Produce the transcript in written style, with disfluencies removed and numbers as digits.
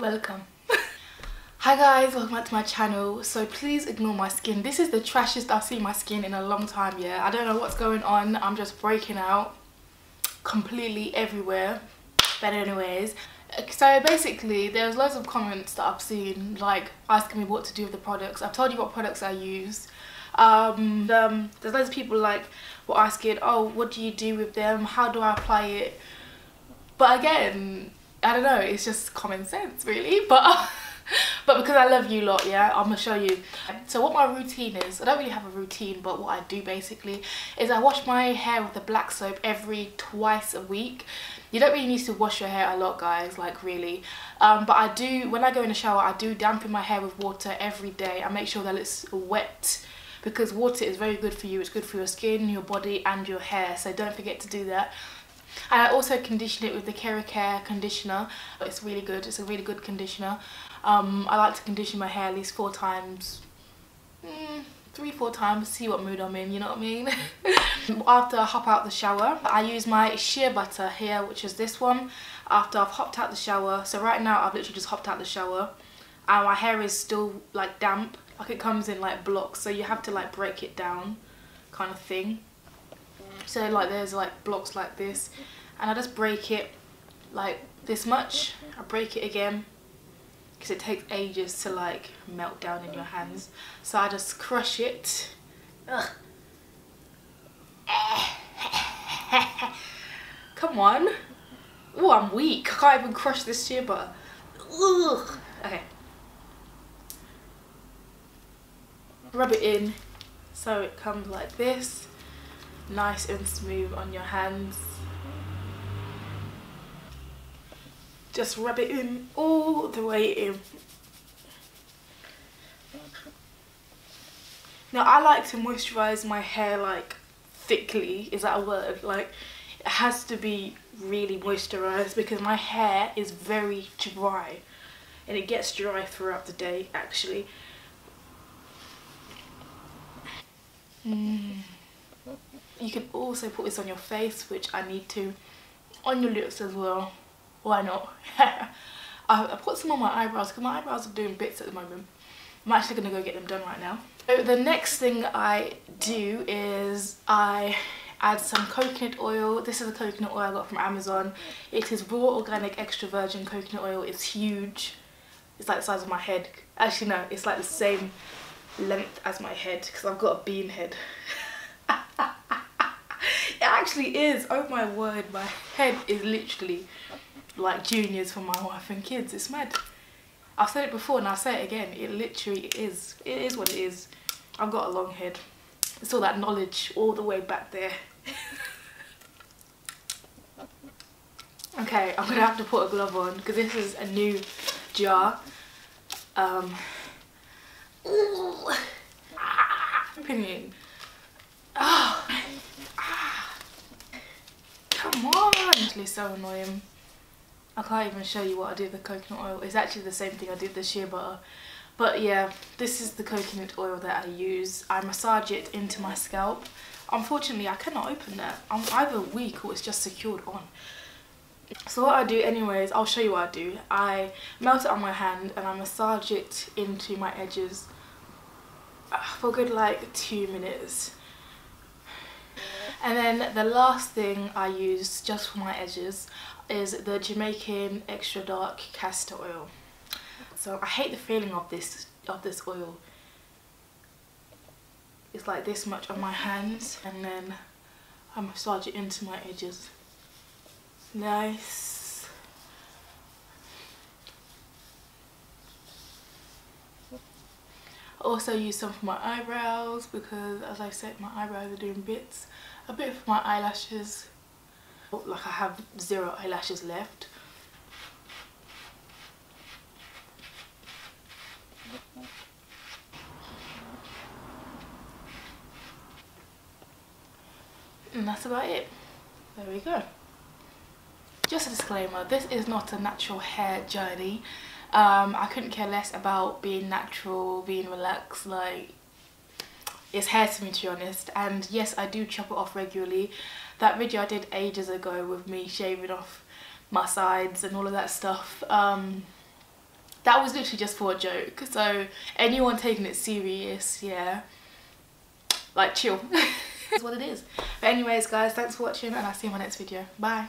Welcome. Hi guys, welcome back to my channel. So please ignore my skin. This is the trashiest I've seen my skin in a long time. Yeah, I don't know what's going on. I'm just breaking out completely everywhere, but anyways, so basically there's loads of comments that I've seen, like asking me what to do with the products. I've told you what products I use. There's loads of people like were asking, oh, what do you do with them, how do I apply it? But again, I don't know, it's just common sense really. But because I love you lot, yeah, I'm gonna show you. So what my routine is, I don't really have a routine, but what I do basically is I wash my hair with the black soap twice a week. You don't really need to wash your hair a lot, guys, like really. But I do, when I go in the shower, I do dampen my hair with water every day. I make sure that it's wet, because water is very good for you. It's good for your skin, your body and your hair, so don't forget to do that. And I also condition it with the Keracare conditioner. It's really good. It's a really good conditioner. I like to condition my hair at least 4 times, 3-4 times, see what mood I'm in, you know what I mean? After I hop out the shower, I use my shea butter here, which is this one. After I've hopped out the shower, so right now I've literally just hopped out the shower and my hair is still like damp, like it comes in like blocks, so you have to like break it down kind of thing. So like there's like blocks like this, and I just break it like this much. I break it again because it takes ages to like melt down in your hands, so I just crush it. Ugh. Come on. Oh, I'm weak, I can't even crush this shea butter. Ugh. Okay, rub it in so it comes like this, nice and smooth on your hands. Just rub it in all the way in. Now I like to moisturize my hair like thickly, is that a word? Like it has to be really moisturized because my hair is very dry and it gets dry throughout the day actually. You can also put this on your face, which I need to, on your lips as well, why not? I put some on my eyebrows because my eyebrows are doing bits at the moment. I'm actually going to go get them done right now. So the next thing I do is I add some coconut oil. This is the coconut oil I got from Amazon. It is raw organic extra virgin coconut oil. It's huge, it's like the size of my head. Actually no, it's like the same length as my head because I've got a bean head. It actually is, oh my word, my head is literally like juniors for my wife and kids. It's mad. I've said it before and I'll say it again, it literally is. It is what it is. I've got a long head. It's all that knowledge all the way back there. Okay, I'm gonna have to put a glove on because this is a new jar. Opinion. Oh. Come on! It's actually so annoying. I can't even show you what I do with the coconut oil. It's actually the same thing I did with the shea butter. But yeah, this is the coconut oil that I use. I massage it into my scalp. Unfortunately, I cannot open that. I'm either weak or it's just secured on. So what I do anyways, I'll show you what I do. I melt it on my hand and I massage it into my edges for a good like 2 minutes. And then the last thing I use just for my edges is the Jamaican Extra Dark Castor Oil. So I hate the feeling of this oil. It's like this much on my hands and then I massage it into my edges. Nice. I also use some for my eyebrows because, as I said, my eyebrows are doing bits. A bit for my eyelashes, like I have 0 eyelashes left. And that's about it. There we go. Just a disclaimer, this is not a natural hair journey. I couldn't care less about being natural, being relaxed, like it's hair to me to be honest. And yes, I do chop it off regularly. That video I did ages ago with me shaving off my sides and all of that stuff, that was literally just for a joke. So anyone taking it serious, yeah, like chill. That's what it is. But anyways guys, thanks for watching and I'll see you in my next video. Bye.